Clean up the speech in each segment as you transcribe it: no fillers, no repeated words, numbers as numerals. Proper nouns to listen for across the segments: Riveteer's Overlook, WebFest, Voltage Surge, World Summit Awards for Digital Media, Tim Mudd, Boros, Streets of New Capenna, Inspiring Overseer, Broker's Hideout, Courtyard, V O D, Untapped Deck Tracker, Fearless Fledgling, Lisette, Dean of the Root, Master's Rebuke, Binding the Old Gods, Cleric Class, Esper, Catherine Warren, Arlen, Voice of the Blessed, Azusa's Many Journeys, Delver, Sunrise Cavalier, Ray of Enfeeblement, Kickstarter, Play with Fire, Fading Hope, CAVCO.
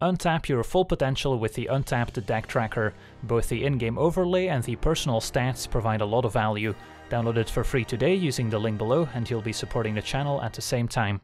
Untap your full potential with the Untapped Deck Tracker. Both the in-game overlay and the personal stats provide a lot of value. Download it for free today using the link below, and you'll be supporting the channel at the same time.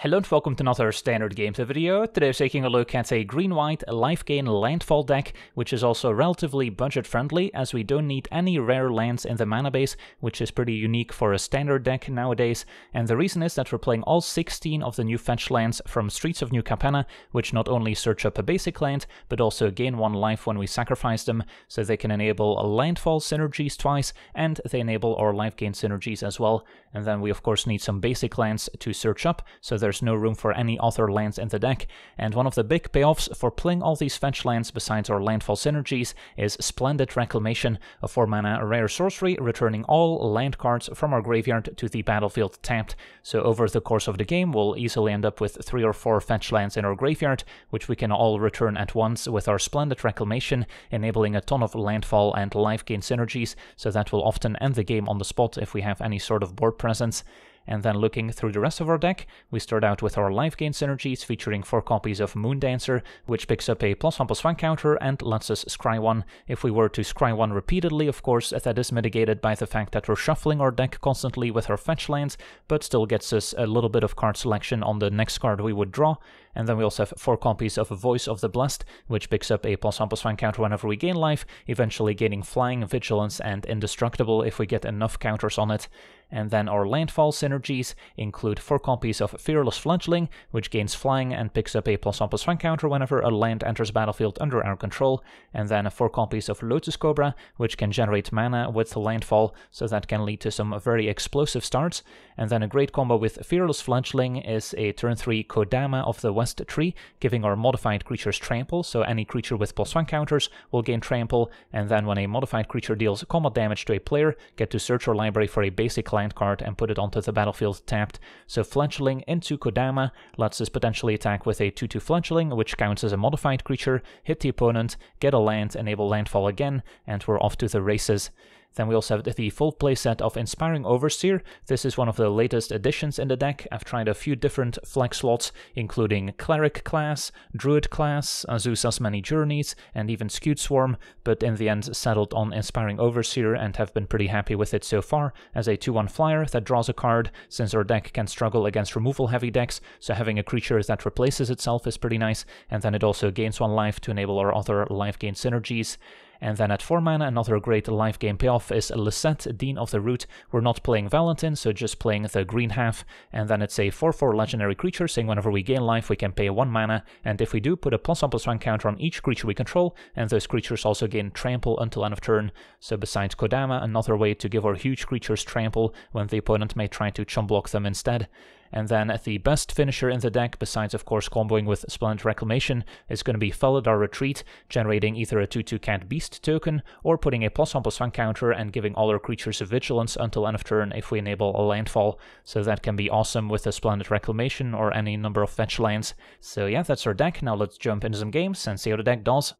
Hello and welcome to another Standard Games video. Today we're taking a look at a green-white life gain landfall deck, which is also relatively budget-friendly as we don't need any rare lands in the mana base, which is pretty unique for a standard deck nowadays. And the reason is that we're playing all 16 of the new fetch lands from Streets of New Capenna, which not only search up a basic land, but also gain one life when we sacrifice them, so they can enable landfall synergies twice, and they enable our life gain synergies as well. And then we of course need some basic lands to search up, so there's no room for any other lands in the deck. And one of the big payoffs for playing all these fetch lands besides our landfall synergies is Splendid Reclamation, a 4-mana rare sorcery returning all land cards from our graveyard to the battlefield tapped. So over the course of the game we'll easily end up with 3 or 4 fetch lands in our graveyard, which we can all return at once with our Splendid Reclamation, enabling a ton of landfall and life gain synergies, so that will often end the game on the spot if we have any sort of board presence. And then looking through the rest of our deck, we start out with our life gain synergies featuring 4 copies of Moondancer, which picks up a +1/+1 counter and lets us scry 1. If we were to scry 1 repeatedly, of course, that is mitigated by the fact that we're shuffling our deck constantly with our fetch lands, but still gets us a little bit of card selection on the next card we would draw. And then we also have 4 copies of Voice of the Blessed, which picks up a +1/+1 counter whenever we gain life, eventually gaining Flying, Vigilance, and Indestructible if we get enough counters on it. And then our landfall synergies include 4 copies of Fearless Fledgling, which gains Flying and picks up a +1/+1 counter whenever a land enters battlefield under our control, and then 4 copies of Lotus Cobra, which can generate mana with landfall, so that can lead to some very explosive starts. And then a great combo with Fearless Fledgling is a turn 3 Kodama of the West tree, giving our modified creatures trample, so any creature with +1 counters will gain trample, and then when a modified creature deals combat damage to a player, get to search your library for a basic land card and put it onto the battlefield tapped. So Fledgling into Kodama lets us potentially attack with a 2/2 Fledgling, which counts as a modified creature, hit the opponent, get a land, enable landfall again, and we're off to the races. Then we also have the full playset of Inspiring Overseer. This is one of the latest additions in the deck. I've tried a few different flex slots, including Cleric Class, Druid Class, Azusa's Many Journeys, and even Scute Swarm, but in the end settled on Inspiring Overseer and have been pretty happy with it so far as a 2/1 flyer that draws a card, since our deck can struggle against removal-heavy decks, so having a creature that replaces itself is pretty nice, and then it also gains 1 life to enable our other life gain synergies. And then at 4 mana, another great life game payoff is Lisette, Dean of the Root. We're not playing Valentin, so just playing the green half. And then it's a 4/4 legendary creature, saying whenever we gain life, we can pay 1 mana. And if we do, put a +1/+1 counter on each creature we control, and those creatures also gain trample until end of turn. So besides Kodama, another way to give our huge creatures trample when the opponent may try to chump block them instead. And then the best finisher in the deck, besides of course comboing with Splendid Reclamation, is going to be Felidar Retreat, generating either a 2/2 Cat Beast token, or putting a +1/+1 counter and giving all our creatures a vigilance until end of turn if we enable a landfall. So that can be awesome with a Splendid Reclamation or any number of fetch lands. So yeah, that's our deck. Now let's jump into some games and see how the deck does.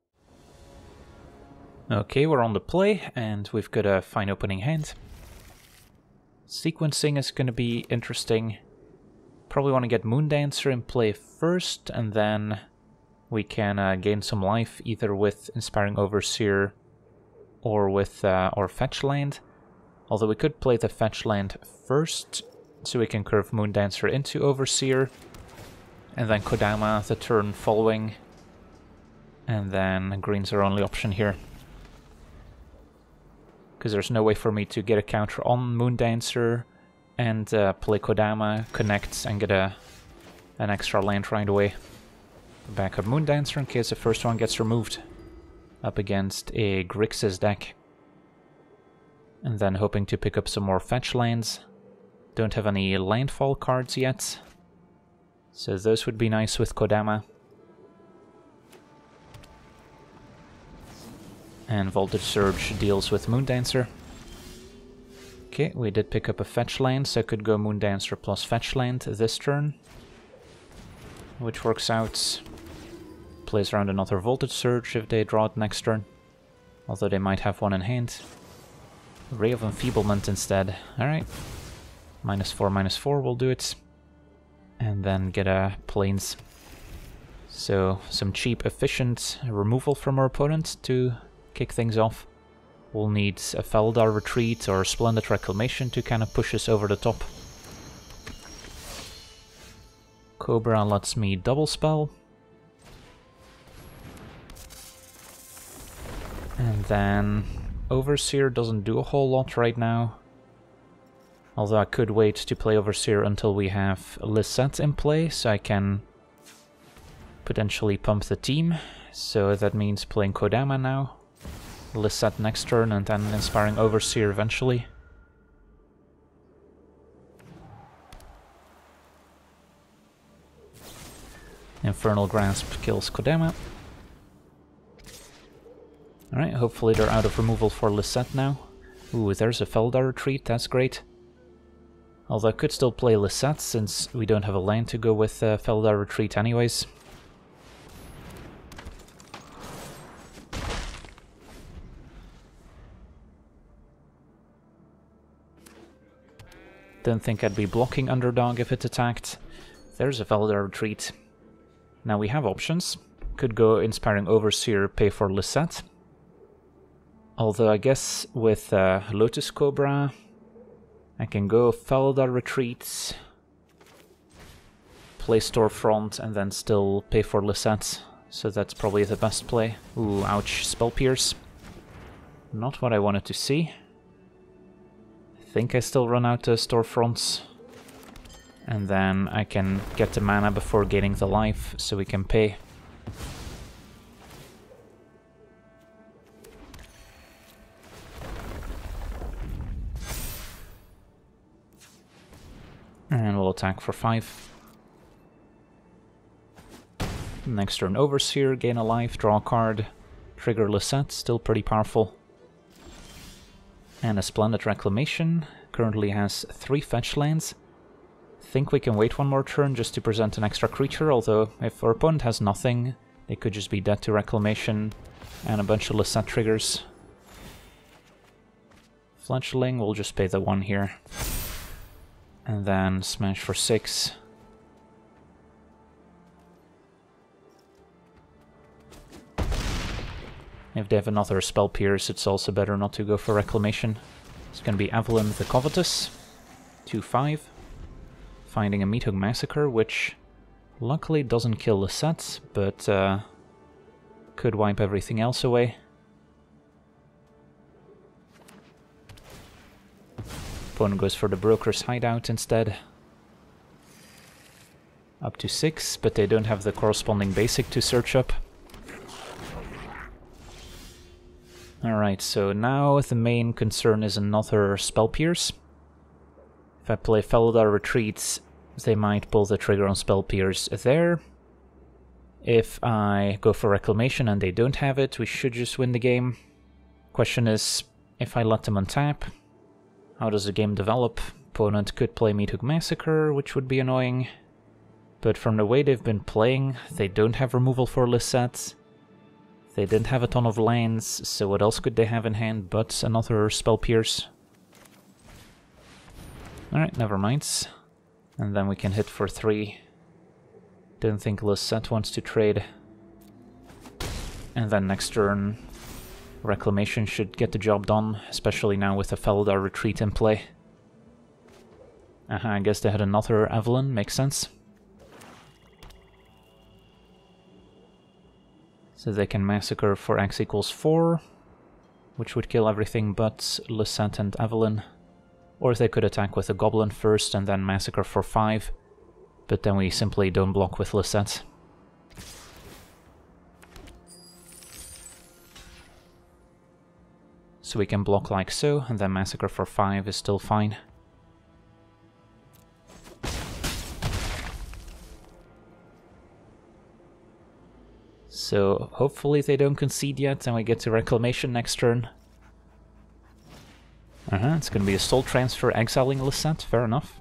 Okay, we're on the play, and we've got a fine opening hand. Sequencing is going to be interesting. Probably want to get Moondancer in play first, and then we can gain some life either with Inspiring Overseer or with our fetch land. Although we could play the fetch land first, so we can curve Moondancer into Overseer, and then Kodama the turn following, and then green's our only option here. Because there's no way for me to get a counter on Moondancer and play Kodama, connect, and get an extra land right away. Back up Moondancer in case the first one gets removed. Up against a Grixis deck. And then hoping to pick up some more fetch lands. Don't have any landfall cards yet, so those would be nice with Kodama. And Voltage Surge deals with Moondancer. Okay, we did pick up a fetch land, so I could go Moondancer plus fetch land this turn, which works out. Plays around another Voltage Surge if they draw it next turn, although they might have one in hand. Ray of Enfeeblement instead. Alright, -4/-4 will do it. And then get a Plains. So some cheap, efficient removal from our opponent to kick things off. We'll need a Felidar Retreat or Splendid Reclamation to kind of push us over the top. Cobra lets me double spell. And then Overseer doesn't do a whole lot right now. Although I could wait to play Overseer until we have Lisette in play, so I can potentially pump the team. So that means playing Kodama now, Lisette next turn, and then Inspiring Overseer eventually. Infernal Grasp kills Kodama. Alright, hopefully they're out of removal for Lisette now. Ooh, there's a Felidar Retreat, that's great. Although I could still play Lisette, since we don't have a land to go with Felidar Retreat anyways. Don't think I'd be blocking Underdog if it attacked. There's a Felidar Retreat. Now we have options. Could go Inspiring Overseer, pay for Lisette. Although I guess with Lotus Cobra, I can go Felidar Retreat, play Storefront, and then still pay for Lisette. So that's probably the best play. Ooh, ouch, Spell Pierce. Not what I wanted to see. I think I still run out of Storefronts, and then I can get the mana before gaining the life, so we can pay. And we'll attack for 5. Next turn Overseer, gain a life, draw a card, trigger Lisette, still pretty powerful. And a Splendid Reclamation, currently has 3 fetch lands. Think we can wait one more turn just to present an extra creature, although if our opponent has nothing, they could just be dead to Reclamation and a bunch of Lisette triggers. Fledgling, we'll just pay the 1 here. And then smash for 6. If they have another Spell Pierce, it's also better not to go for Reclamation. It's going to be Evelyn the Covetous, 2-5, finding a Meathook Massacre, which luckily doesn't kill Lisette, but could wipe everything else away. Opponent goes for the Broker's Hideout instead. Up to 6, but they don't have the corresponding basic to search up. Alright, so now the main concern is another Spell Pierce. If I play Felidar Retreat, they might pull the trigger on Spell Pierce there. If I go for Reclamation and they don't have it, we should just win the game. Question is, if I let them untap, how does the game develop? Opponent could play Meathook Massacre, which would be annoying. But from the way they've been playing, they don't have removal for Lisette. They didn't have a ton of lands, so what else could they have in hand but another Spell Pierce? Alright, never mind. And then we can hit for 3. Don't think Lisette wants to trade. And then next turn, Reclamation should get the job done, especially now with the Felidar Retreat in play. I guess they had another Evelyn, makes sense. So they can massacre for X = 4, which would kill everything but Lisette and Evelyn. Or they could attack with a Goblin first and then massacre for 5, but then we simply don't block with Lisette. So we can block like so, and then massacre for 5 is still fine. So hopefully they don't concede yet, and we get to Reclamation next turn. It's going to be a Soul Transfer exiling Lisette, fair enough.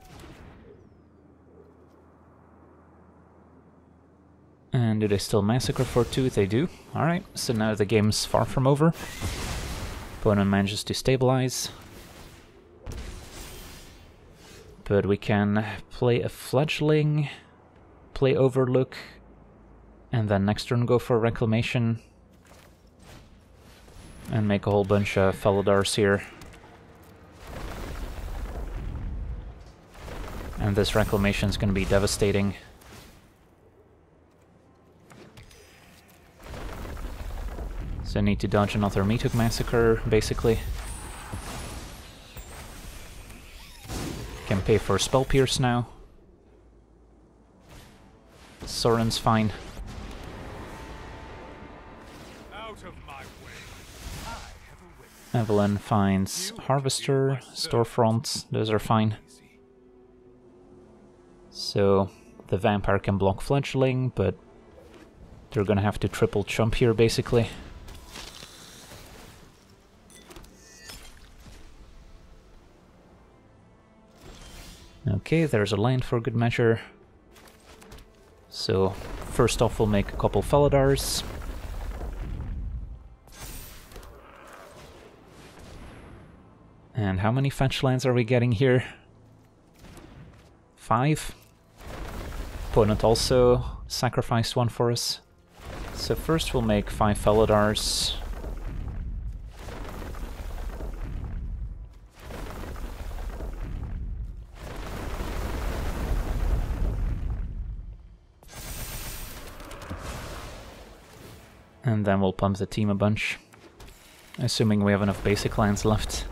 And do they still massacre for 2? They do. Alright, so now the game's far from over. Opponent manages to stabilize. But we can play a Fledgling, play Overlook, And then next turn go for Reclamation. And make a whole bunch of Felidars here. And this Reclamation is going to be devastating. So I need to dodge another Meathook Massacre, basically. Can pay for Spell Pierce now. Sorin's fine. Out of my way. I have a way. Evelyn finds Harvester, Storefront, those are fine. So the Vampire can block Fledgling, but they're gonna have to triple chump here basically. Okay, there's a land for good measure. So first off we'll make a couple Felidars. And how many fetch lands are we getting here? 5. Opponent also sacrificed one for us. So first we'll make 5 Felidars. And then we'll pump the team a bunch, assuming we have enough basic lands left.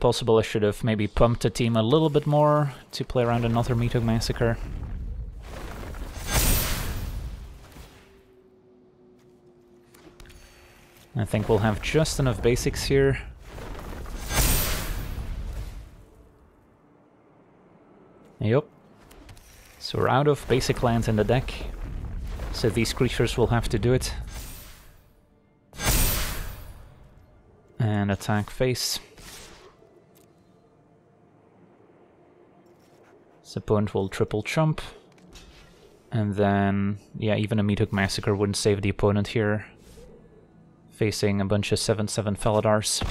Possible I should have maybe pumped the team a little bit more to play around another Meathook Massacre. I think we'll have just enough basics here. Yup. So we're out of basic lands in the deck, so these creatures will have to do it. And attack face. So opponent will triple chump. And then, yeah, even a Meathook Massacre wouldn't save the opponent here. Facing a bunch of 7/7 Felidars.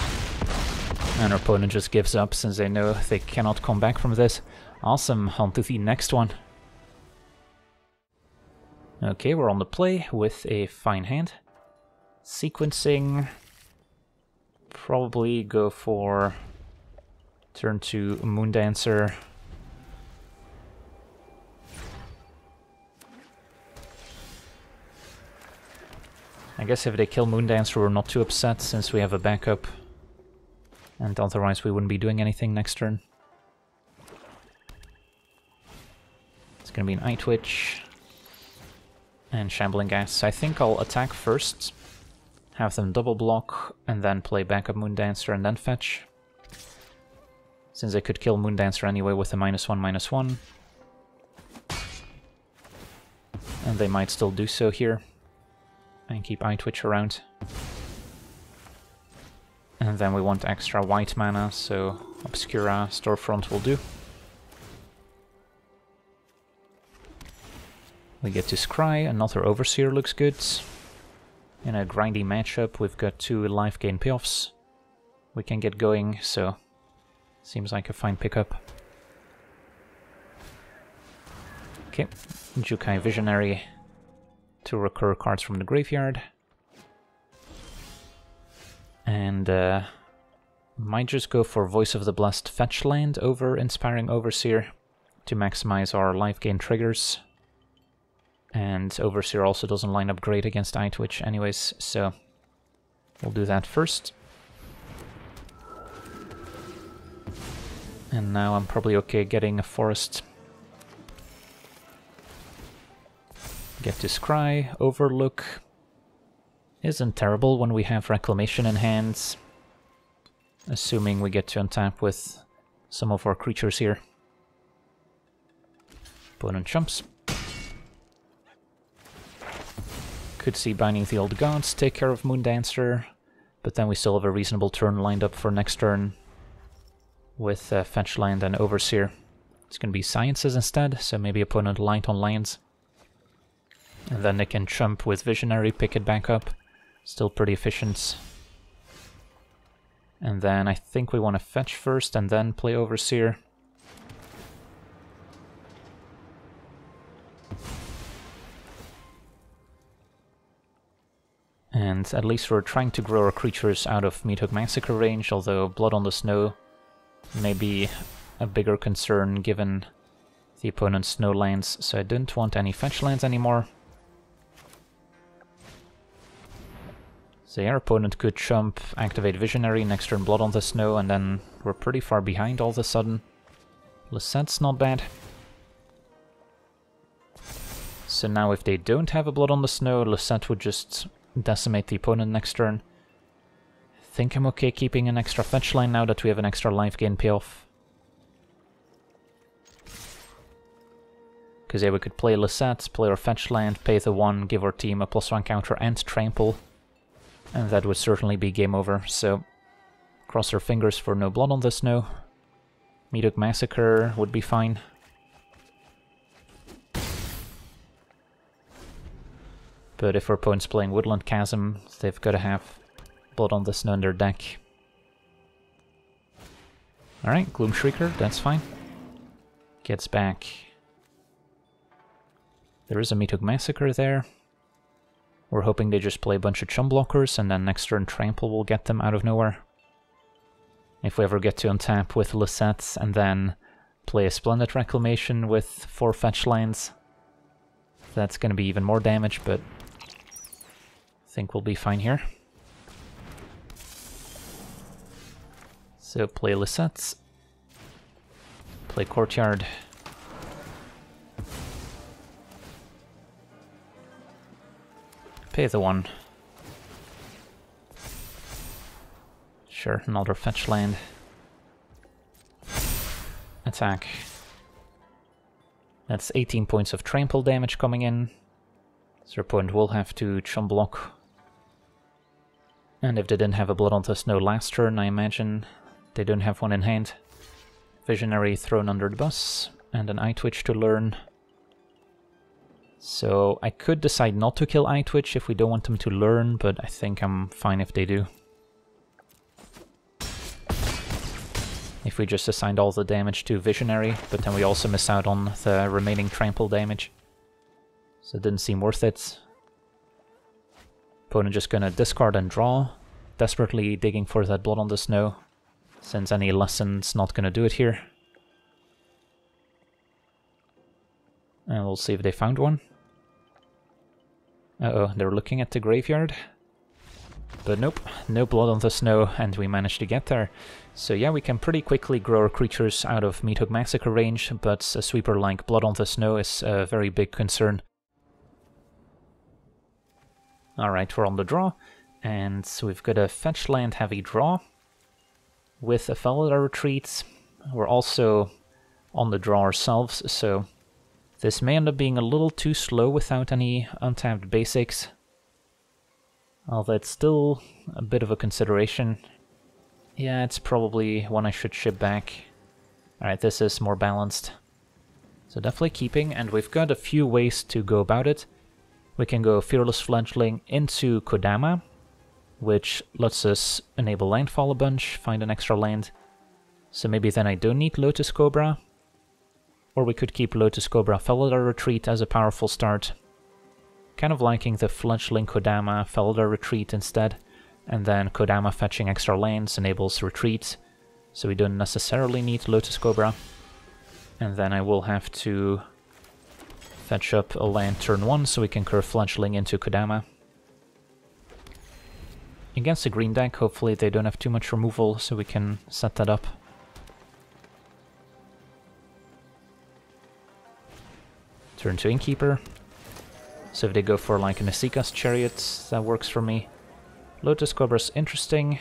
And our opponent just gives up since they know they cannot come back from this. Awesome, on to the next one. Okay, we're on the play with a fine hand. Sequencing. Probably go for turn 2 Moondancer. I guess if they kill Moondancer we're not too upset since we have a backup. And otherwise we wouldn't be doing anything next turn. Gonna be an Eyetwitch and Shambling Gas. I think I'll attack first, have them double block, and then play backup Moondancer and then fetch. Since I could kill Moondancer anyway with a -1/-1. And they might still do so here. And keep Eyetwitch around. And then we want extra white mana, so Obscura, Storefront will do. We get to scry, another Overseer looks good. In a grindy matchup, we've got 2 life gain payoffs. We can get going, so seems like a fine pickup. Okay, Jukai Visionary to recur cards from the graveyard. And might just go for Voice of the Blessed fetch land over Inspiring Overseer to maximize our life gain triggers. And Overseer also doesn't line up great against Eyetwitch anyways, so we'll do that first. And now I'm probably okay getting a forest. Get to scry, Overlook. Isn't terrible when we have Reclamation in hand. Assuming we get to untap with some of our creatures here. Opponent chumps. Could see Binding the Old Gods, take care of Moondancer, but then we still have a reasonable turn lined up for next turn with fetch land and Overseer. It's going to be Sciences instead, so maybe opponent light on lands. And then they can chump with Visionary, pick it back up. Still pretty efficient. And then I think we want to fetch first and then play Overseer. And at least we're trying to grow our creatures out of Meathook Massacre range, although Blood on the Snow may be a bigger concern given the opponent's snow lands, so I didn't want any fetch lands anymore. So yeah, our opponent could chump, activate Visionary, next turn Blood on the Snow, and then we're pretty far behind all of a sudden. Lisette's not bad. So now if they don't have a Blood on the Snow, Lisette would just decimate the opponent next turn. I think I'm okay keeping an extra fetch line now that we have an extra life gain payoff. Because yeah, we could play Lisette, play our fetch land, pay the 1, give our team a +1 counter and trample. And that would certainly be game over, so cross our fingers for no Blood on the Snow. Meathook Massacre would be fine. But if our opponent's playing Woodland Chasm, they've got to have Blood on the Snow in their deck. Alright, Gloom Shrieker, that's fine. Gets back. There is a Meathook Massacre there. We're hoping they just play a bunch of chum blockers, and then next turn Trample will get them out of nowhere. If we ever get to untap with Lisette, and then play a Splendid Reclamation with 4 fetch lands, that's going to be even more damage, but I think we'll be fine here. So play Lisette, play Courtyard. Pay the 1. Sure, another fetch land. Attack. That's 18 points of trample damage coming in. So our opponent will have to chum block. And if they didn't have a Blood on the Snow last turn, I imagine they don't have one in hand. Visionary thrown under the bus, and an Eyetwitch to learn. So I could decide not to kill Eyetwitch if we don't want them to learn, but I think I'm fine if they do. If we just assigned all the damage to Visionary, but then we also miss out on the remaining trample damage. So it didn't seem worth it. Opponent just gonna discard and draw, desperately digging for that Blood on the Snow. Since any lesson's not gonna do it here. And we'll see if they found one. Uh-oh, they're looking at the graveyard. But nope, no Blood on the Snow, and we managed to get there. So yeah, we can pretty quickly grow our creatures out of Meathook Massacre range, but a sweeper like Blood on the Snow is a very big concern. Alright, we're on the draw, and we've got a fetch land heavy draw. With a Felidar Retreat, we're also on the draw ourselves, so this may end up being a little too slow without any untapped basics. Although it's still a bit of a consideration. Yeah, it's probably one I should ship back. Alright, this is more balanced. So definitely keeping, and we've got a few ways to go about it. We can go Fearless Fledgling into Kodama, which lets us enable landfall a bunch, find an extra land. So maybe then I don't need Lotus Cobra. Or we could keep Lotus Cobra Felidar Retreat as a powerful start. Kind of liking the Fledgling Kodama Felidar Retreat instead. And then Kodama fetching extra lands enables Retreat. So we don't necessarily need Lotus Cobra. And then I will have to fetch up a land turn 1 so we can curve Fledgling into Kodama. Against the green deck, hopefully they don't have too much removal, so we can set that up. Turn to Innkeeper. So if they go for like an Asika's Chariot, that works for me. Lotus Cobra's interesting.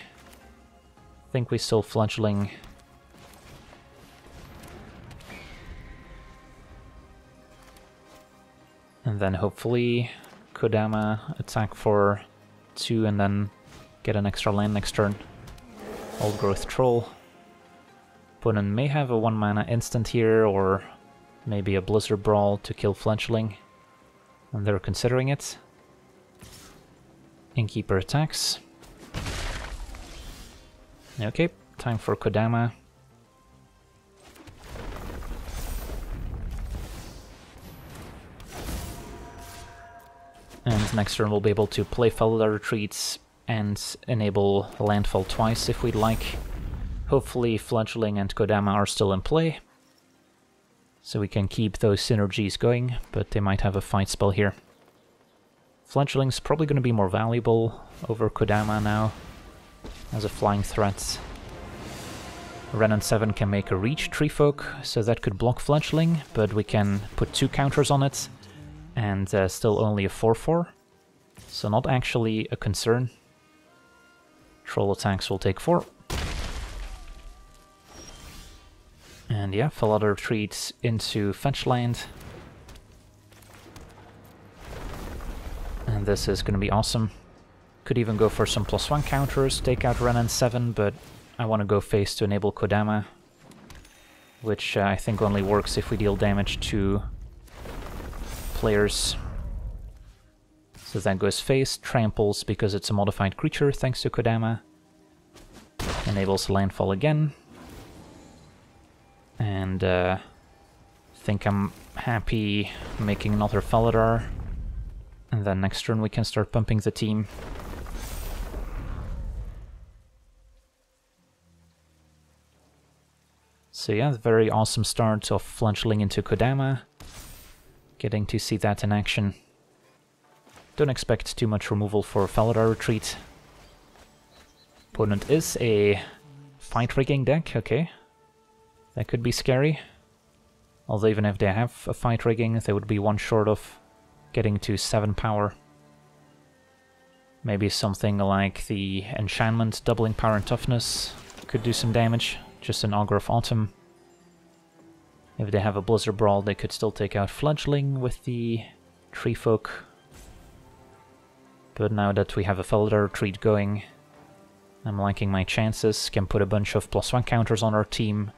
I think we still Fledgling. And then hopefully Kodama attack for 2 and then get an extra land next turn. Old Growth Troll. Opponent may have a 1 mana instant here, or maybe a Blizzard Brawl to kill Fledgling. And they're considering it. Innkeeper attacks. Okay, time for Kodama. And next turn we'll be able to play Felidar Retreats and enable Landfall twice if we'd like. Hopefully Fledgling and Kodama are still in play, so we can keep those synergies going, but they might have a fight spell here. Fledgling's probably going to be more valuable over Kodama now, as a flying threat. Renan 7 can make a Reach Treefolk, so that could block Fledgling, but we can put two counters on it, and still only a 4-4, so not actually a concern. Troll attacks will take 4. And yeah, Felidar Retreat into Fetchland. And this is going to be awesome. Could even go for some +1 counters, take out Renan 7, but I want to go face to enable Kodama, which I think only works if we deal damage to players. So that goes face, tramples because it's a modified creature thanks to Kodama, enables Landfall again, and I think I'm happy making another Felidar, and then next turn we can start pumping the team. So yeah, very awesome start of Fledgling into Kodama. Getting to see that in action. Don't expect too much removal for Felidar Retreat. Opponent is a fight-rigging deck, okay. That could be scary. Although even if they have a fight-rigging, they would be one short of getting to 7 power. Maybe something like the enchantment doubling power and toughness could do some damage. Just an Augur of Autumn. If they have a Blizzard Brawl, they could still take out Fledgling with the Treefolk. But now that we have a Felidar Retreat going, I'm liking my chances. Can put a bunch of +1 counters on our team,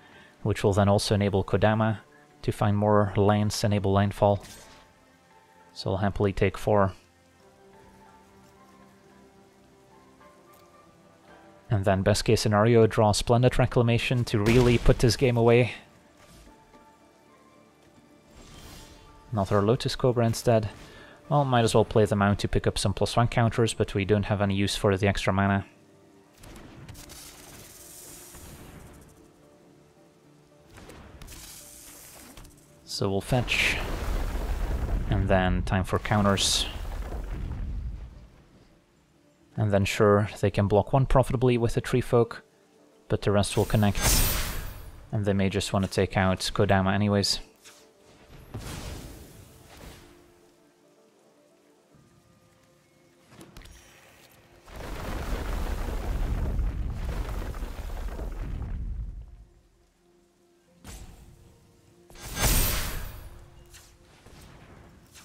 which will then also enable Kodama to find more lands, enable Landfall. So I'll happily take 4. And then best case scenario, draw Splendid Reclamation to really put this game away. Another Lotus Cobra instead. Well, might as well play them out to pick up some +1 counters, but we don't have any use for the extra mana. So we'll fetch, and then time for counters. And then sure, they can block one profitably with the Treefolk, but the rest will connect, and they may just want to take out Kodama anyways.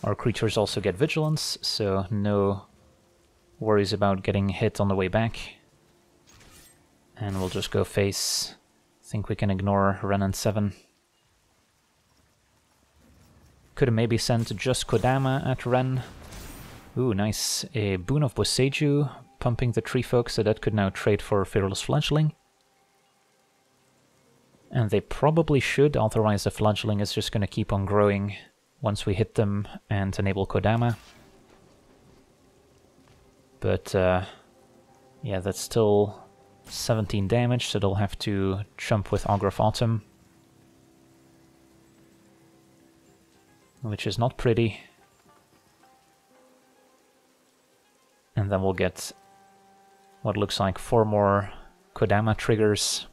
Our creatures also get vigilance, so no worries about getting hit on the way back. And we'll just go face. I think we can ignore Renan 7. Could have maybe sent just Kodama at Ren. Ooh, nice. A Boon of Boseiju, pumping the Treefolk, so that could now trade for Fearless Fledgling. And they probably should, otherwise the Fledgling is just going to keep on growing once we hit them and enable Kodama. But yeah, that's still 17 damage, so they'll have to jump with Augur of Autumn, which is not pretty. And then we'll get what looks like 4 more Kodama triggers.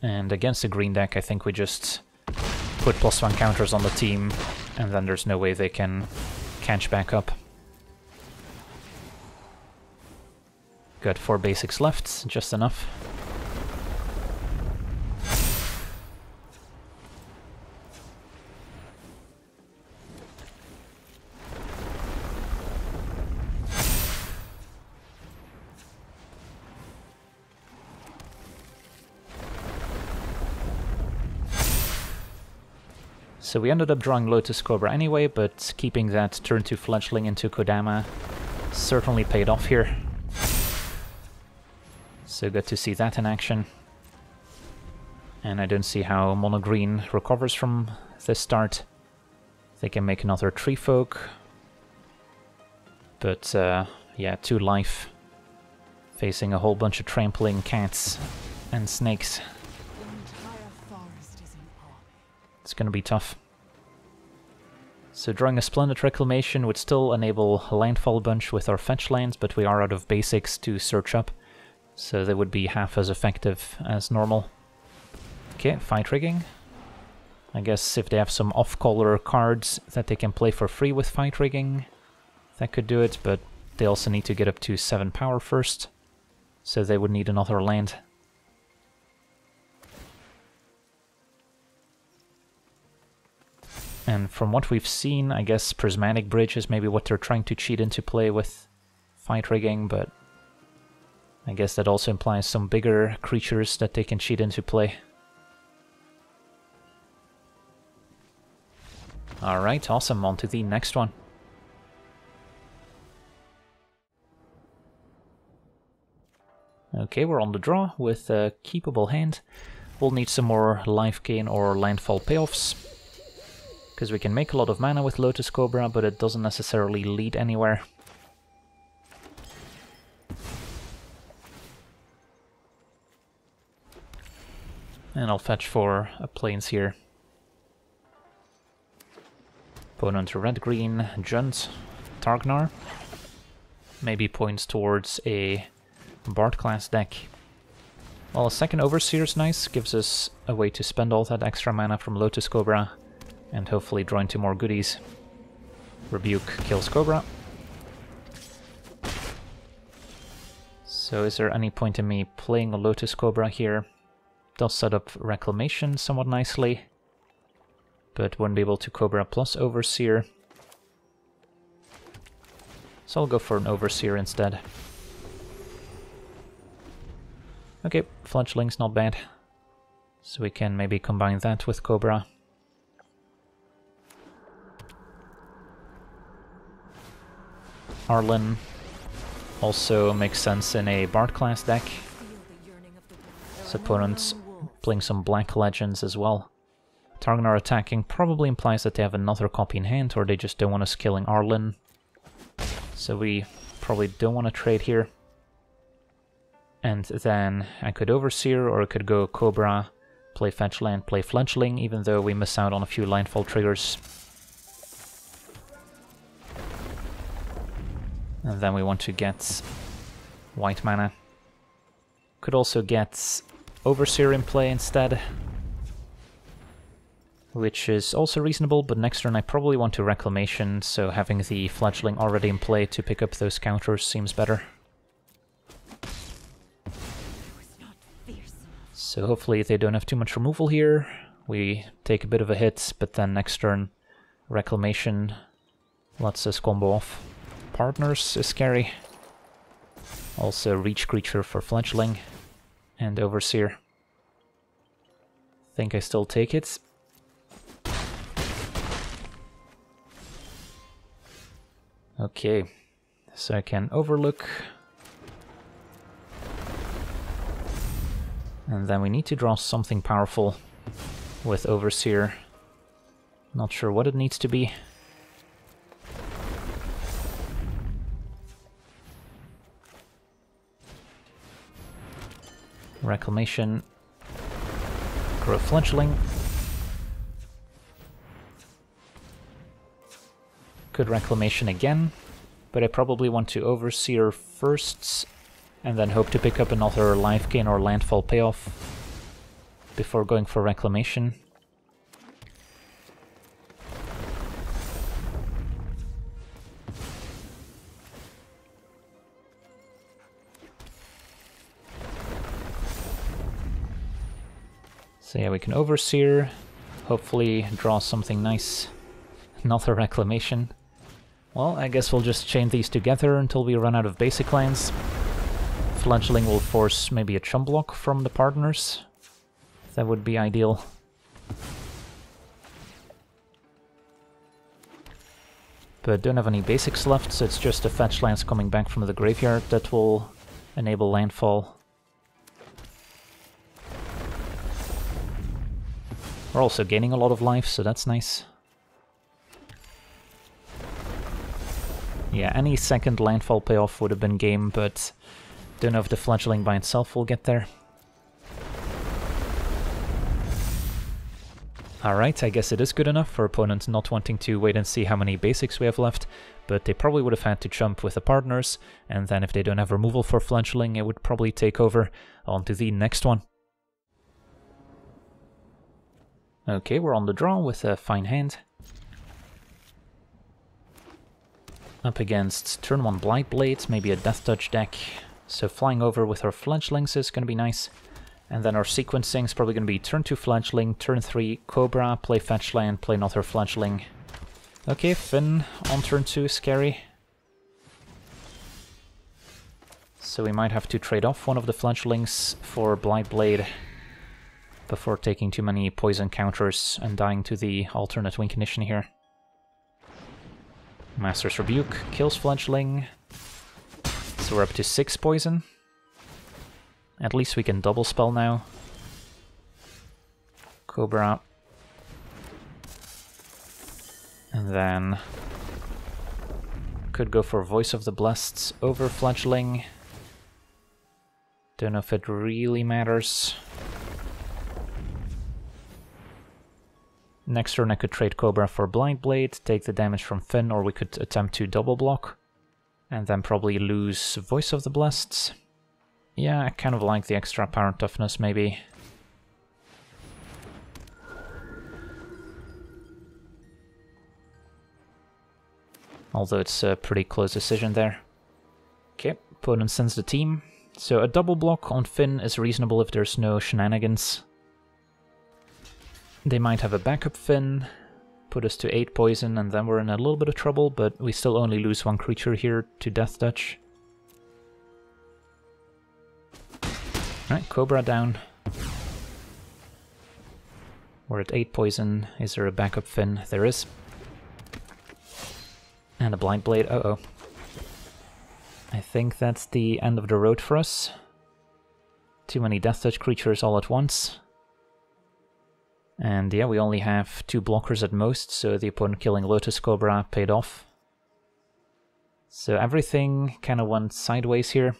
And against the green deck, I think we just put +1 counters on the team, and then there's no way they can catch back up. Got 4 basics left, just enough. So we ended up drawing Lotus Cobra anyway, but keeping that turn 2 Fledgling into Kodama certainly paid off here. So good to see that in action. And I don't see how Mono Green recovers from this start. They can make another Tree Folk. But yeah, 2 life. Facing a whole bunch of trampling cats and snakes. It's gonna be tough. So drawing a Splendid Reclamation would still enable a landfall bunch with our fetch lands, but we are out of basics to search up, so they would be half as effective as normal. Okay, fight rigging. I guess if they have some off-color cards that they can play for free with fight rigging, that could do it, but they also need to get up to 7 power first, so they would need another land. And from what we've seen, I guess Prismatic Bridge is maybe what they're trying to cheat into play with fight rigging, but I guess that also implies some bigger creatures that they can cheat into play. Alright, awesome, on to the next one. Okay, we're on the draw with a keepable hand. We'll need some more life gain or landfall payoffs, because we can make a lot of mana with Lotus Cobra, but it doesn't necessarily lead anywhere. And I'll fetch for a Plains here. Opponent to red-green, Junt, Targnar. Maybe points towards a Bard class deck. Well, a second Overseer is nice, gives us a way to spend all that extra mana from Lotus Cobra, and hopefully draw into more goodies. Rebuke kills Cobra. So is there any point in me playing a Lotus Cobra here? Does set up Reclamation somewhat nicely, but wouldn't be able to Cobra plus Overseer. So I'll go for an Overseer instead. Okay, Fledgling's not bad. So we can maybe combine that with Cobra. Arlen also makes sense in a Bard class deck. His opponent's playing some Black Legends as well. Targnar attacking probably implies that they have another copy in hand, or they just don't want us killing Arlen. So we probably don't want to trade here. And then I could Overseer, or I could go Cobra, play Fetch Land, play Fledgling, even though we miss out on a few landfall triggers. And then we want to get white mana. Could also get Overseer in play instead, which is also reasonable, but next turn I probably want to Reclamation, so having the Fledgling already in play to pick up those counters seems better. So hopefully they don't have too much removal here. We take a bit of a hit, but then next turn Reclamation lets us combo off. Partners is scary. Also Reach Creature for Fledgling and Overseer. Think I still take it. Okay, so I can Overlook. And then we need to draw something powerful with Overseer. Not sure what it needs to be. Reclamation, grow Fledgling. Could Reclamation again, but I probably want to Overseer first and then hope to pick up another life gain or landfall payoff before going for Reclamation. So yeah, we can Overseer, hopefully draw something nice. Another Reclamation. Well, I guess we'll just chain these together until we run out of basic lands. Fledgling will force maybe a chum block from the partners. That would be ideal. But don't have any basics left, so it's just the fetch lands coming back from the graveyard that will enable landfall. We're also gaining a lot of life, so that's nice. Yeah, any second landfall payoff would have been game, but don't know if the fledgling by itself will get there. Alright, I guess it is good enough for opponents not wanting to wait and see how many basics we have left, but they probably would have had to jump with the partners, and then if they don't have removal for fledgling, it would probably take over onto the next one. Okay, we're on the draw with a fine hand. Up against turn 1 Blight Blade, maybe a Death Touch deck, so flying over with our Fledglings is going to be nice. And then our sequencing is probably going to be turn 2 Fledgling, turn 3 Cobra, play Fetch Land, play another Fledgling. Okay, Finn on turn 2, scary. So we might have to trade off one of the Fledglings for Blight Blade before taking too many poison counters and dying to the alternate win condition here. Master's Rebuke kills Fledgling, so we're up to 6 poison. At least we can double spell now. Cobra. And then could go for Voice of the Blessed over Fledgling. Don't know if it really matters. Next turn I could trade Cobra for Blind Blade, take the damage from Finn, or we could attempt to double block, and then probably lose Voice of the Blessed. Yeah, I kind of like the extra power toughness, maybe. Although it's a pretty close decision there. Okay, opponent sends the team. So a double block on Finn is reasonable if there's no shenanigans. They might have a backup Finn, put us to 8 poison, and then we're in a little bit of trouble, but we still only lose one creature here to Death Touch. Alright, Cobra down. We're at 8 poison. Is there a backup Finn? There is. And a Blind Blade. Uh-oh. I think that's the end of the road for us. Too many Death Touch creatures all at once. And yeah, we only have 2 blockers at most, so the opponent killing Lotus Cobra paid off. So everything kind of went sideways here.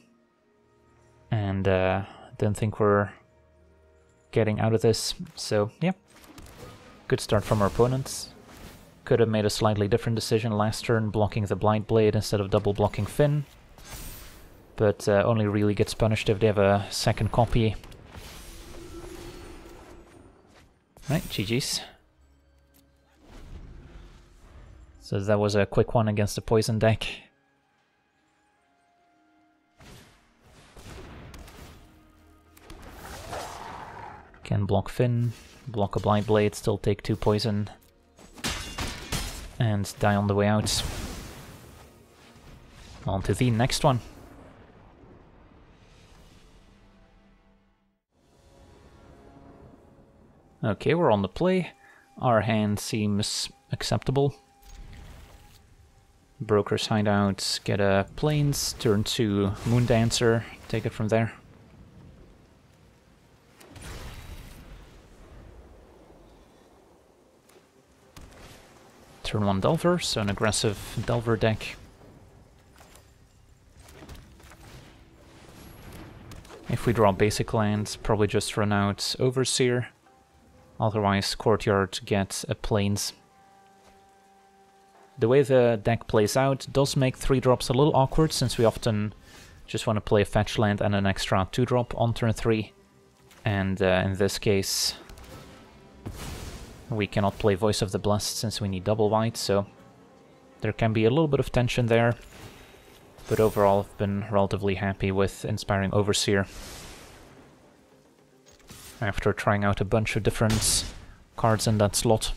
And don't think we're getting out of this, so yeah. Good start from our opponents. Could have made a slightly different decision last turn, blocking the Blind Blade instead of double blocking Finn. But only really gets punished if they have a second copy. Right, GG's. So that was a quick one against the poison deck. Can block Finn, block a Blind Blade, still take 2 poison, and die on the way out. On to the next one. Okay, we're on the play. Our hand seems acceptable. Broker's Hideout, get a Plains, turn to Moondancer, take it from there. Turn 1 Delver, so an aggressive Delver deck. If we draw basic lands, probably just run out Overseer. Otherwise, Courtyard gets a Plains. The way the deck plays out does make 3-drops a little awkward, since we often just want to play a fetch land and an extra 2-drop on turn 3. And in this case, we cannot play Voice of the Blessed since we need double white, so there can be a little bit of tension there. But overall, I've been relatively happy with Inspiring Overseer. After trying out a bunch of different cards in that slot.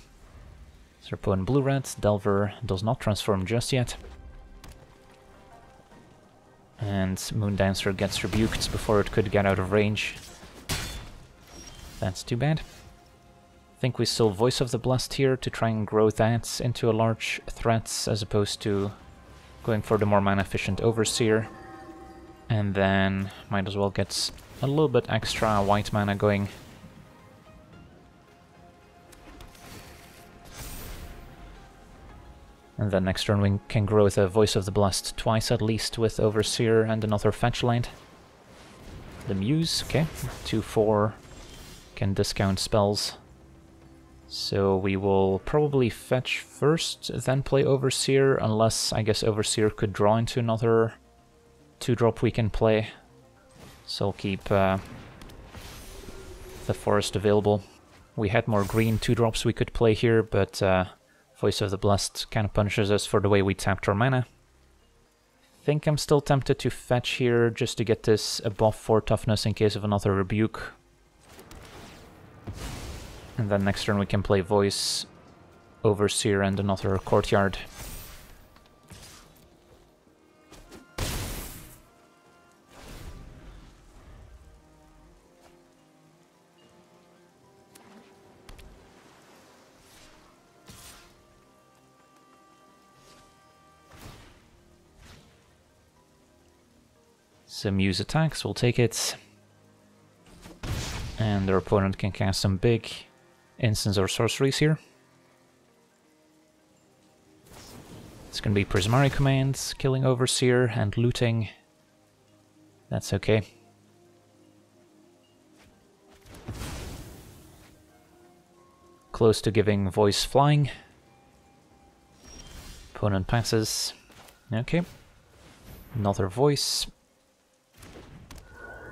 Serpo and Blue-Red, Delver does not transform just yet. And Moondancer gets rebuked before it could get out of range. That's too bad. I think we still Voice of the Blessed here to try and grow that into a large threat as opposed to going for the more mana-efficient Overseer. And then might as well get a little bit extra white mana going. And then next turn we can grow the Voice of the Blessed twice at least with Overseer and another fetch land. The Muse, okay, 2/4, can discount spells. So we will probably fetch first, then play Overseer, unless I guess Overseer could draw into another 2-drop we can play. So I'll keep the forest available. We had more green 2-drops we could play here, but Voice of the Blessed kind of punishes us for the way we tapped our mana. I think I'm still tempted to fetch here just to get this above 4 toughness in case of another rebuke. And then next turn we can play Voice, Overseer, and another Courtyard. Some Muse attacks, we'll take it. And their opponent can cast some big instants or sorceries here. It's gonna be Prismari Command, killing Overseer and looting. That's okay. Close to giving Voice flying. Opponent passes. Okay. Another Voice.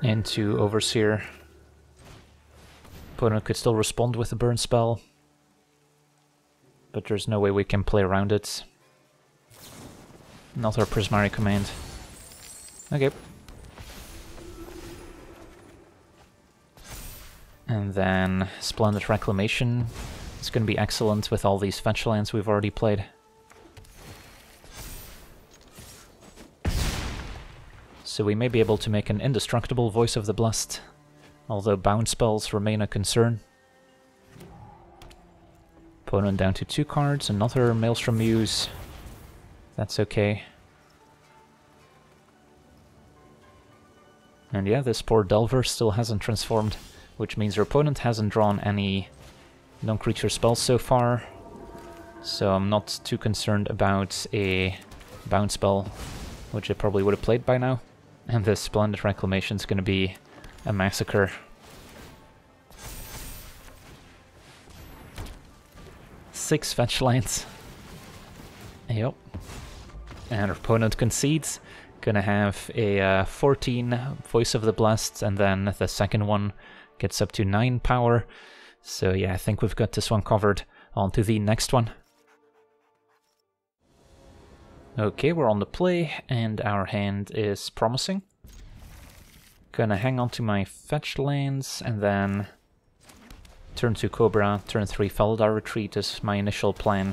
Into Overseer. Opponent could still respond with a burn spell, but there's no way we can play around it. Another Prismari Command. Okay. And then Splendid Reclamation. It's going to be excellent with all these fetch lands we've already played. So we may be able to make an indestructible Voice of the Blessed, although bound spells remain a concern. Opponent down to 2 cards, another Maelstrom Muse. That's okay. And yeah, this poor Delver still hasn't transformed, which means your opponent hasn't drawn any non-creature spells so far, so I'm not too concerned about a bound spell, which it probably would have played by now. And this Splendid Reclamation is going to be a massacre. Six fetch lands. Yep. And our opponent concedes. Gonna have a 14 Voice of the Blessed, and then the second one gets up to 9 power. So yeah, I think we've got this one covered. On to the next one. Okay, we're on the play, and our hand is promising. Gonna hang on to my fetch lands, and then turn 2 Cobra, turn 3 Felidar Retreat is my initial plan.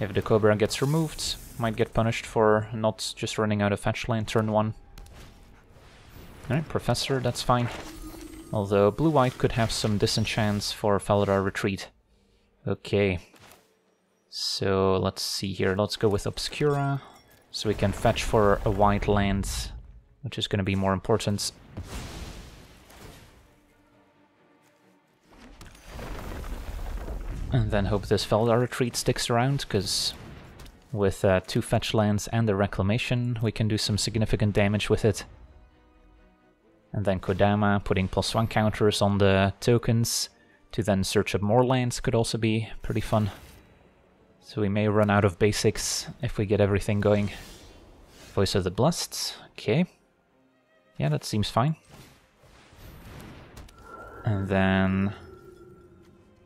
If the Cobra gets removed, might get punished for not just running out of fetch land turn 1. Alright, Professor, that's fine. Although blue-white could have some disenchants for Felidar Retreat. Okay. So let's see here, let's go with Obscura, so we can fetch for a white land, which is going to be more important. And then hope this Felidar Retreat sticks around, because with 2 fetch lands and the Reclamation, we can do some significant damage with it. And then Kodama, putting +1 counters on the tokens to then search up more lands could also be pretty fun. So we may run out of basics if we get everything going. Voice of the Blessed, okay. Yeah, that seems fine. And then...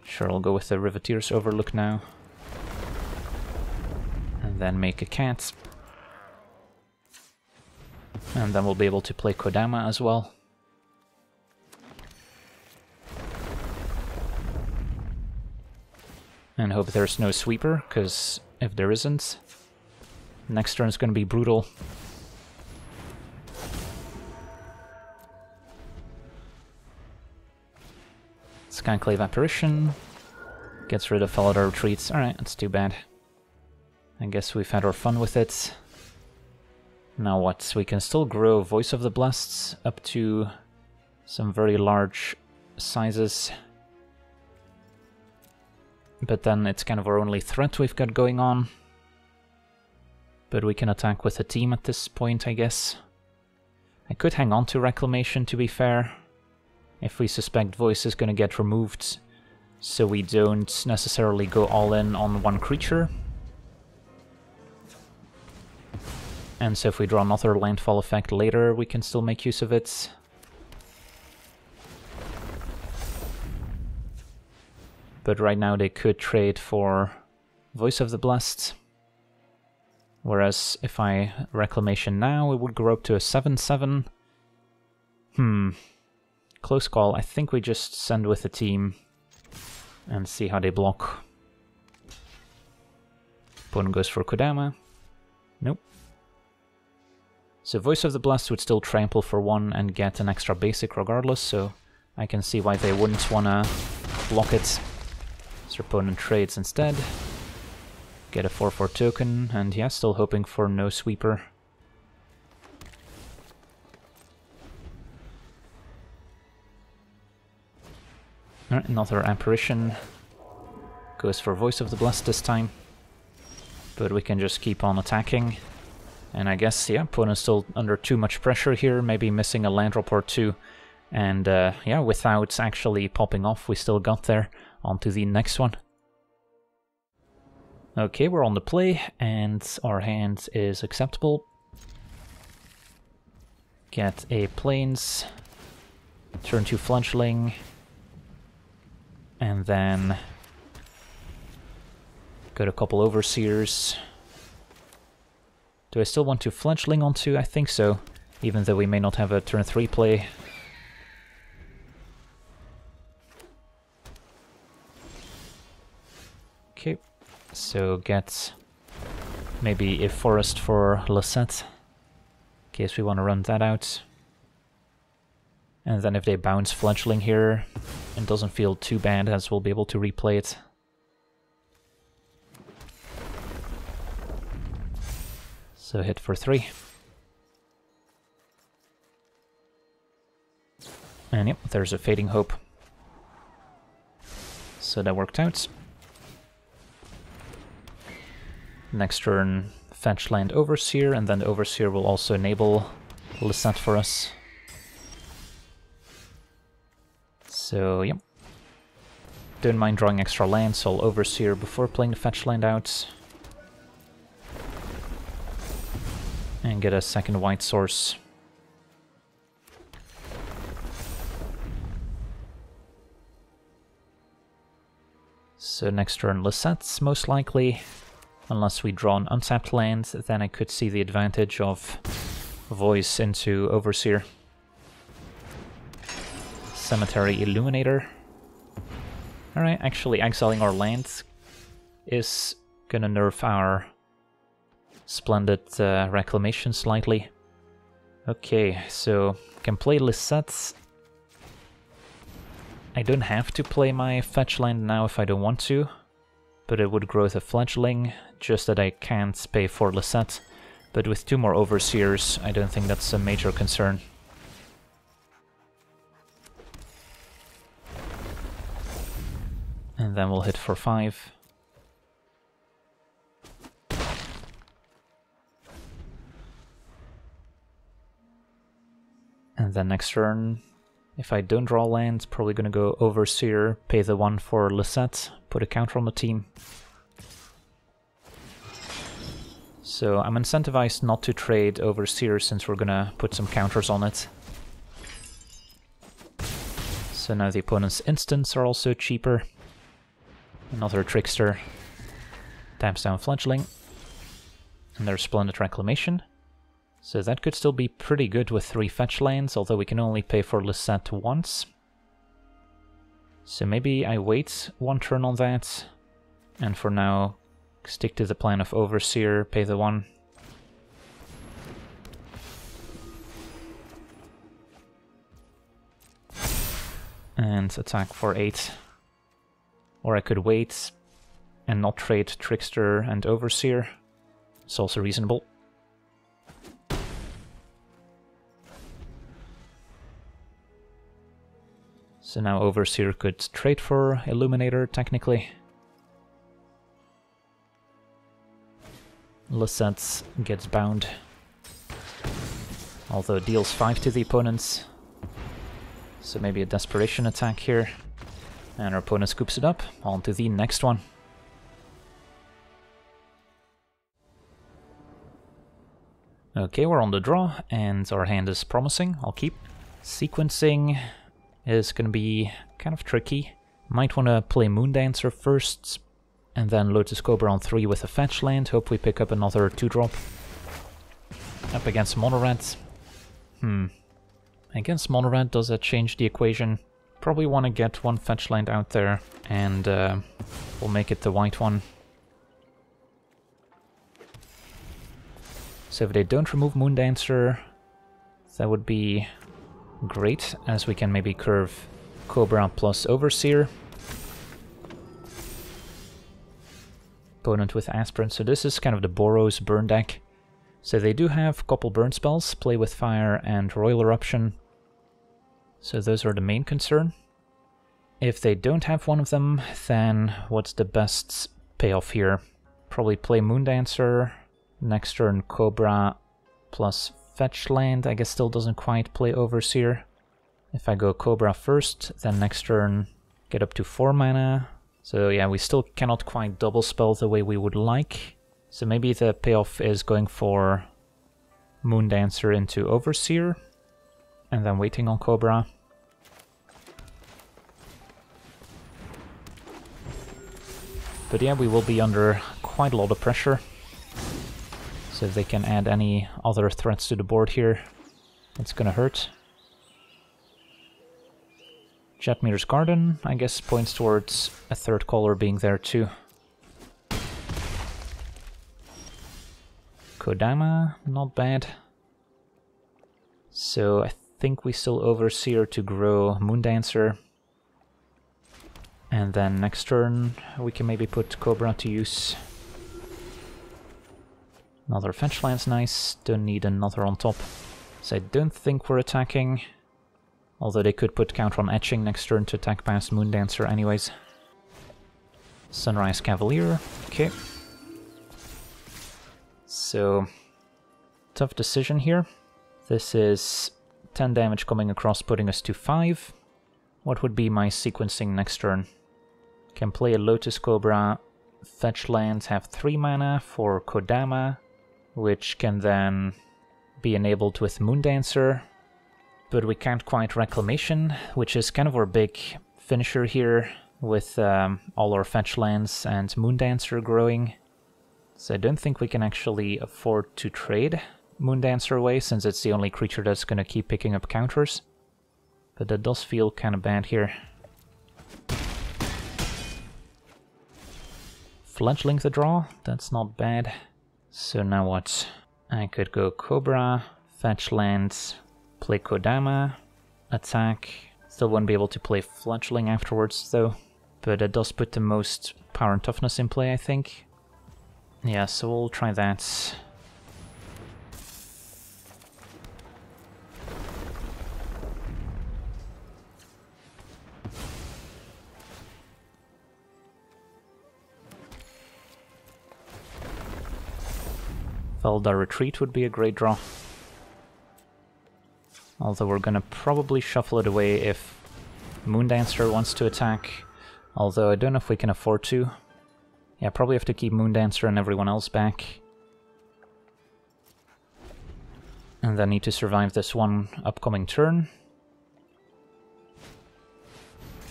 sure, I'll go with the Riveteer's Overlook now. And then make a cat. And then we'll be able to play Kodama as well. And hope there's no sweeper, because if there isn't, next turn is going to be brutal. Skyclave Apparition gets rid of Felidar Retreats. Alright, that's too bad. I guess we've had our fun with it. Now what? We can still grow Voice of the Blessed up to some very large sizes. But then it's kind of our only threat we've got going on. But we can attack with a team at this point, I guess. I could hang on to Reclamation, to be fair, if we suspect Voice is going to get removed, so we don't necessarily go all in on one creature. And so if we draw another landfall effect later, we can still make use of it. But right now they could trade for Voice of the Blessed. Whereas if I Reclamation now, it would grow up to a 7/7. Close call. I think we just send with a team and see how they block. Opponent goes for Kodama. Nope. So Voice of the Blessed would still trample for one and get an extra basic regardless, so I can see why they wouldn't wanna block it. So opponent trades instead. Get a 4/4 token, and yeah, still hoping for no sweeper. Alright, another Apparition. Goes for Voice of the Blessed this time. But we can just keep on attacking. And I guess, yeah, opponent's still under too much pressure here, maybe missing a land drop or two. And yeah, without actually popping off, we still got there. On to the next one. Okay, we're on the play, and our hand is acceptable. Get a Plains, turn to Fledgling, and then got a couple Overseers. Do I still want to Fledgling onto? I think so, even though we may not have a turn 3 play. Okay. So get maybe a forest for Lisette, in case we want to run that out. And then if they bounce Fledgling here, it doesn't feel too bad as we'll be able to replay it. So hit for 3. And yep, there's a Fading Hope. So that worked out. Next turn, fetch land Overseer, and then the Overseer will also enable Lisette for us. So, yep. Don't mind drawing extra land, so I'll Overseer before playing the fetch land out. And get a second white source. So next turn, Lisette's most likely. Unless we draw an untapped land, then I could see the advantage of Voice into Overseer. Cemetery Illuminator. Alright, actually exiling our land is gonna nerf our Splendid Reclamation slightly. Okay, so can play Lisette. I don't have to play my fetch land now if I don't want to. But it would grow the Fledgling, just that I can't pay for Lisette. But with two more Overseers, I don't think that's a major concern. And then we'll hit for 5. And then next turn, if I don't draw land, probably gonna go Overseer, pay the 1 for Lisette, put a counter on the team. So I'm incentivized not to trade Overseer since we're gonna put some counters on it. So now the opponent's instants are also cheaper. Another Trickster. Taps down Fledgling. And there's Splendid Reclamation. So that could still be pretty good with 3 fetch lands, although we can only pay for Lisette once. So maybe I wait one turn on that, and for now stick to the plan of Overseer, pay the 1. And attack for 8. Or I could wait and not trade Trickster and Overseer. It's also reasonable. So now Overseer could trade for Illuminator, technically. Lisette gets bound, although it deals 5 to the opponents, so maybe a desperation attack here, and our opponent scoops it up. On to the next one. Okay, we're on the draw, and our hand is promising. I'll keep. Sequencing is going to be kind of tricky. Might want to play Moondancer first, and then Lotus Cobra on 3 with a fetch land. Hope we pick up another 2-drop. Up against Monored. Against Monored, does that change the equation? Probably want to get one fetch land out there, and we'll make it the white one. So if they don't remove Moondancer, that would be great, as we can maybe curve Cobra plus Overseer. Opponent with Aspirin, so this is kind of the Boros burn deck. So they do have couple burn spells, Play with Fire and Royal Eruption. So those are the main concern. If they don't have one of them, then what's the best payoff here? Probably play Moondancer. Next turn, Cobra plus fetch land. I guess still doesn't quite play Overseer. If I go Cobra first, then next turn get up to 4 mana. So yeah, we still cannot quite double spell the way we would like. So maybe the payoff is going for Moondancer into Overseer, and then waiting on Cobra. But yeah, we will be under quite a lot of pressure. So if they can add any other threats to the board here, it's gonna hurt. Jetmeter's Garden, I guess, points towards a third color being there too. Kodama, not bad. So I think we still Overseer to grow Moondancer. And then next turn we can maybe put Cobra to use. Another fetch land's nice, don't need another on top. So I don't think we're attacking. Although they could put counter on Etching next turn to attack past Moondancer anyways. Sunrise Cavalier, okay. So, tough decision here. This is 10 damage coming across, putting us to 5. What would be my sequencing next turn? Can play a Lotus Cobra, fetch lands, have 3 mana for Kodama, which can then be enabled with Moondancer, but we can't quite Reclamation, which is kind of our big finisher here with all our fetch lands and Moondancer growing. So I don't think we can actually afford to trade Moondancer away, since it's the only creature that's going to keep picking up counters, but that does feel kind of bad here. Fledgling the draw, that's not bad. So now what? I could go Cobra, fetch lands, play Kodama, attack. Still won't be able to play Fledgling afterwards though, but it does put the most power and toughness in play, I think. Yeah, so we'll try that. Felidar Retreat would be a great draw. Although we're gonna probably shuffle it away if Moondancer wants to attack. Although I don't know if we can afford to. Yeah, probably have to keep Moondancer and everyone else back. And then need to survive this one upcoming turn.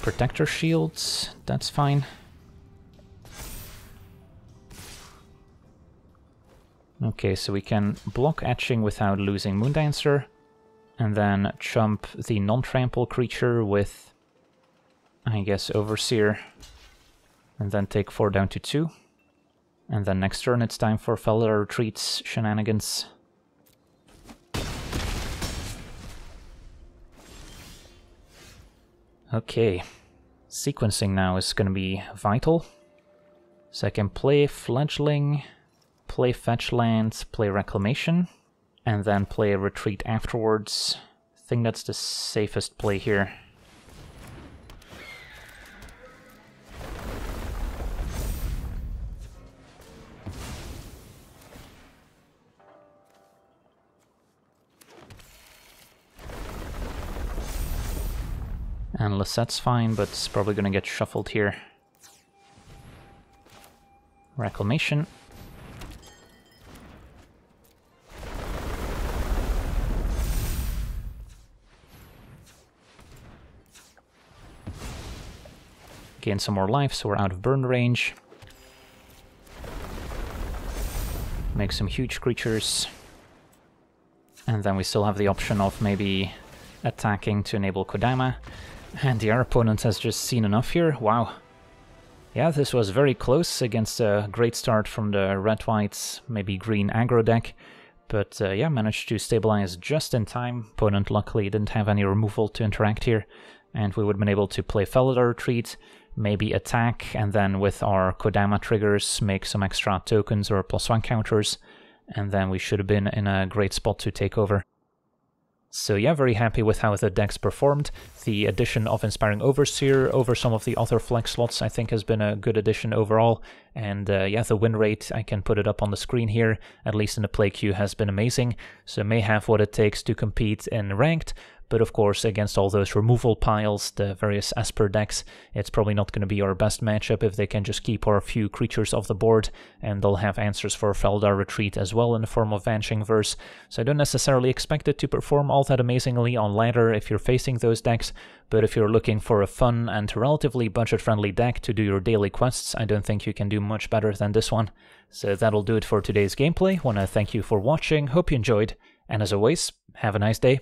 Protector Shields, that's fine. Okay, so we can block Etching without losing Moondancer, and then chump the non-trample creature with, I guess, Overseer, and then take 4 down to 2. And then next turn it's time for Felidar Retreat's shenanigans. Okay, sequencing now is going to be vital. So I can play Fledgling, play fetch land, play Reclamation, and then play a Retreat afterwards. I think that's the safest play here. and Lisette's fine, but it's probably gonna get shuffled here. Reclamation. Gain some more life, so we're out of burn range. Make some huge creatures. And then we still have the option of maybe attacking to enable Kodama. And our opponent has just seen enough here. Wow. Yeah, this was very close against a great start from the red-white, maybe green aggro deck. But yeah, managed to stabilize just in time. Opponent luckily didn't have any removal to interact here. And we would have been able to play Felidar Retreat, maybe attack, and then with our Kodama triggers make some extra tokens or +1 counters. And then we should have been in a great spot to take over. So yeah, very happy with how the deck's performed. The addition of Inspiring Overseer over some of the other flex slots I think has been a good addition overall. And yeah, the win rate, I can put it up on the screen here, at least in the play queue, has been amazing. So may have what it takes to compete in ranked, but of course against all those removal piles, the various Esper decks, it's probably not going to be our best matchup if they can just keep our few creatures off the board, and they'll have answers for Felidar Retreat as well in the form of Vanishing Verse. So I don't necessarily expect it to perform all that amazingly on ladder if you're facing those decks, but if you're looking for a fun and relatively budget-friendly deck to do your daily quests, I don't think you can do much better than this one. So that'll do it for today's gameplay. Want to thank you for watching, hope you enjoyed, and as always, have a nice day.